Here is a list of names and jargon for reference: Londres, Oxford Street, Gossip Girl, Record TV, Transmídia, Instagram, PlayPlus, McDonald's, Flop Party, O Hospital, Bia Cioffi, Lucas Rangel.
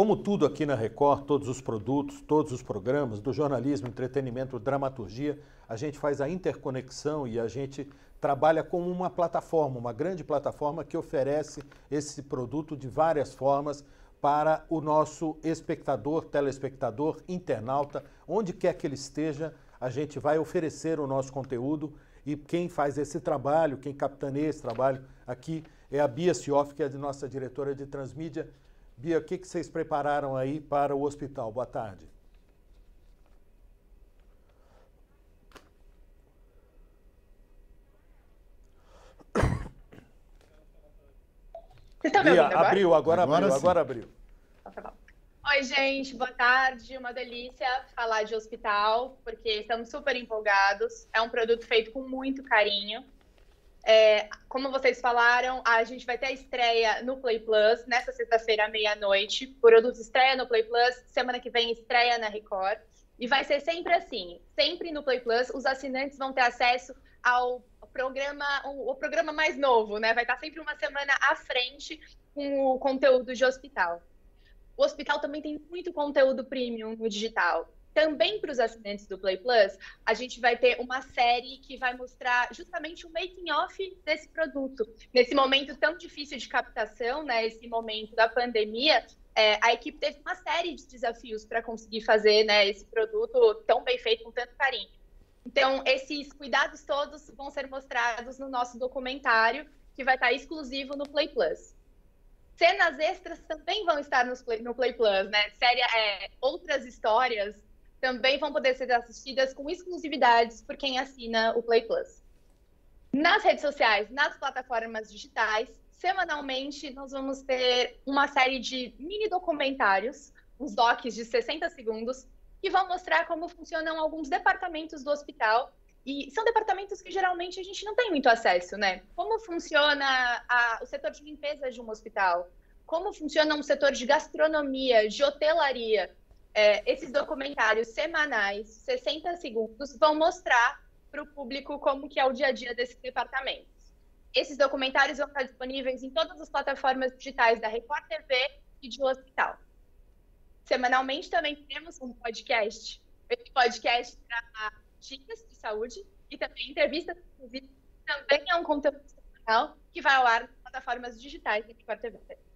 Como tudo aqui na Record, todos os produtos, todos os programas, do jornalismo, entretenimento, dramaturgia, a gente faz a interconexão e a gente trabalha como uma plataforma, uma grande plataforma que oferece esse produto de várias formas para o nosso espectador, telespectador, internauta, onde quer que ele esteja, a gente vai oferecer o nosso conteúdo. E quem faz esse trabalho, quem capitaneia esse trabalho aqui é a Bia Cioffi, que é a nossa diretora de transmídia. Bia, o que vocês prepararam aí para o hospital? Boa tarde. Vocês estão me ouvindo agora? Abriu, agora abriu, sim. Agora abriu. Oi, gente, boa tarde. Uma delícia falar de hospital, porque estamos super empolgados. É um produto feito com muito carinho. Como vocês falaram, a gente vai ter a estreia no PlayPlus, nessa sexta-feira à meia-noite. O produto estreia no PlayPlus, semana que vem estreia na Record. E vai ser sempre assim, sempre no PlayPlus, os assinantes vão ter acesso ao programa, o programa mais novo, né? Vai estar sempre uma semana à frente com o conteúdo de hospital. O hospital também tem muito conteúdo premium no digital. Também para os assinantes do PlayPlus, a gente vai ter uma série que vai mostrar justamente o making-of desse produto. Nesse momento tão difícil de captação, né, esse momento da pandemia, a equipe teve uma série de desafios para conseguir fazer, né, esse produto tão bem feito, com tanto carinho. Então, esses cuidados todos vão ser mostrados no nosso documentário, que vai estar exclusivo no PlayPlus. Cenas extras também vão estar no PlayPlus, né? Outras histórias também vão poder ser assistidas com exclusividades por quem assina o PlayPlus. Nas redes sociais, nas plataformas digitais, semanalmente nós vamos ter uma série de mini documentários, uns docs de 60 segundos, que vão mostrar como funcionam alguns departamentos do hospital. E são departamentos que geralmente a gente não tem muito acesso, né? Como funciona o setor de limpeza de um hospital? Como funciona um setor de gastronomia, de hotelaria? Esses documentários semanais, 60 segundos, vão mostrar para o público como que é o dia a dia desses departamentos. Esses documentários vão estar disponíveis em todas as plataformas digitais da Record TV e de O Hospital. Semanalmente também temos um podcast. Esse podcast para dicas de saúde e também entrevistas, inclusive, também é um conteúdo semanal que vai ao ar nas plataformas digitais da Record TV.